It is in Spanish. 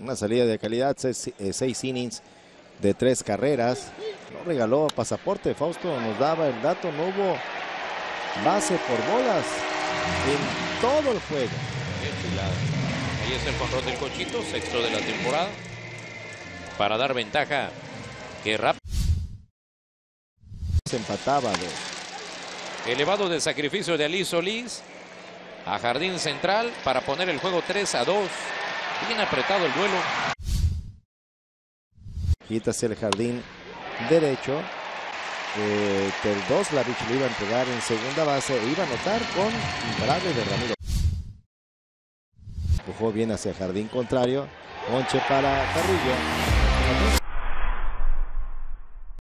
Una salida de calidad, seis innings de 3 carreras. No regaló pasaporte. Fausto nos daba el dato. No hubo base por bolas en todo el juego. Qué chulada. Ahí es el jonrón del Cochito, sexto de la temporada, para dar ventaja. Que rápido se empataba. Elevado de sacrificio de Ali Solís a jardín central para poner el juego 3-2. Bien apretado el duelo. Quítase el jardín derecho. El 2 la bicha le iba a entregar en segunda base. Iba a anotar con imparable de Ramiro. Empujó bien hacia el jardín contrario. Ponche para Carrillo.